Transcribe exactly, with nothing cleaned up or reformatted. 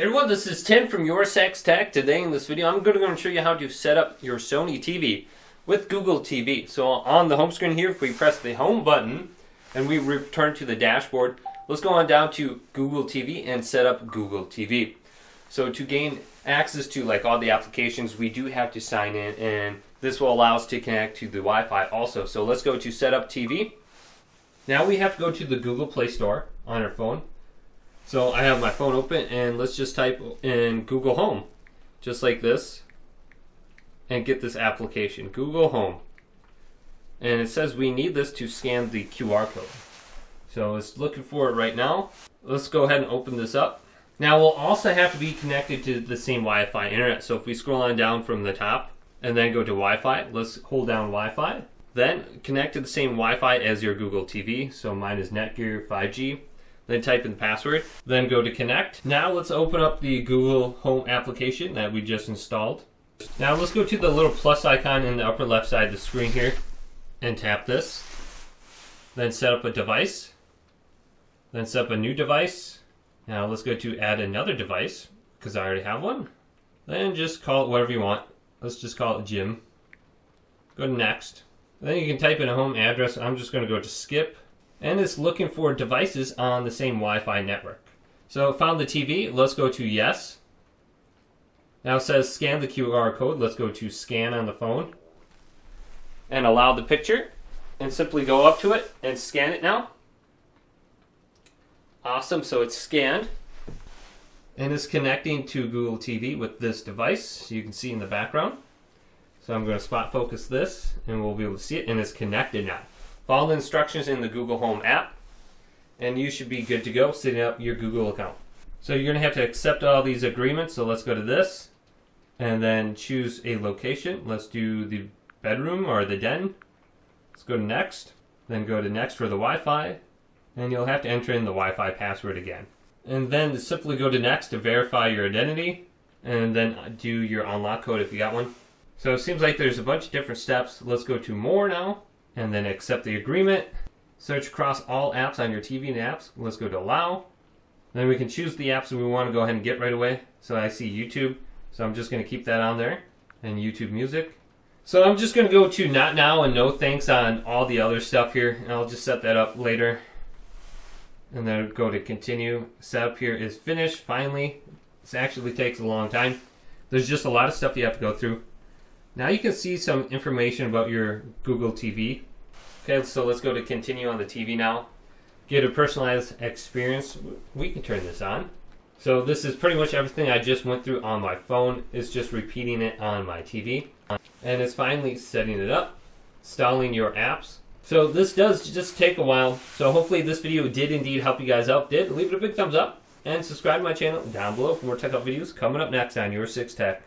Hey everyone, this is Tim from YourSixTech. Today in this video, I'm going to show you how to set up your Sony T V with Google T V. So on the home screen here, if we press the home button and we return to the dashboard, let's go on down to Google T V and set up Google T V. So to gain access to like all the applications, we do have to sign in, and this will allow us to connect to the Wi-Fi also. So let's go to set up T V. Now we have to go to the Google Play Store on our phone. So I have my phone open, and let's just type in Google Home, just like this, and get this application, Google Home. And it says we need this to scan the Q R code. So it's looking for it right now. Let's go ahead and open this up. Now we'll also have to be connected to the same Wi-Fi internet. So if we scroll on down from the top and then go to Wi-Fi, let's hold down Wi-Fi. Then connect to the same Wi-Fi as your Google T V. So mine is Netgear five G. Then type in the password, then go to connect. Now let's open up the Google Home application that we just installed. Now let's go to the little plus icon in the upper left side of the screen here and tap this. Then set up a device. Then set up a new device. Now let's go to add another device because I already have one. Then just call it whatever you want. Let's just call it Jim. Go to next. Then you can type in a home address. I'm just going to go to skip. And it's looking for devices on the same Wi-Fi network. So found the T V, let's go to yes. Now it says scan the Q R code, let's go to scan on the phone. And allow the picture, and simply go up to it and scan it now. Awesome, so it's scanned. And it's connecting to Google T V with this device, you can see in the background. So I'm going to spot focus this, and we'll be able to see it, and it's connected now. Follow the instructions in the Google Home app, and you should be good to go setting up your Google account. So you're going to have to accept all these agreements. So let's go to this, and then choose a location. Let's do the bedroom or the den. Let's go to next, then go to next for the Wi-Fi, and you'll have to enter in the Wi-Fi password again. And then simply go to next to verify your identity, and then do your unlock code if you got one. So it seems like there's a bunch of different steps. Let's go to more now. And then accept the agreement. Search across all apps on your T V and apps. Let's go to allow. Then we can choose the apps that we want to go ahead and get right away. So I see YouTube, so I'm just going to keep that on there. And YouTube Music. So I'm just going to go to not now and no thanks on all the other stuff here. And I'll just set that up later. And then go to continue. Setup here is finished, finally. This actually takes a long time. There's just a lot of stuff you have to go through. Now you can see some information about your Google T V. Okay, so let's go to continue on the T V now. Get a personalized experience. We can turn this on. So this is pretty much everything I just went through on my phone. It's just repeating it on my T V. And it's finally setting it up, installing your apps. So this does just take a while. So hopefully this video did indeed help you guys out. Did, leave it a big thumbs up and subscribe to my channel down below for more tech help videos coming up next on YourSixTech.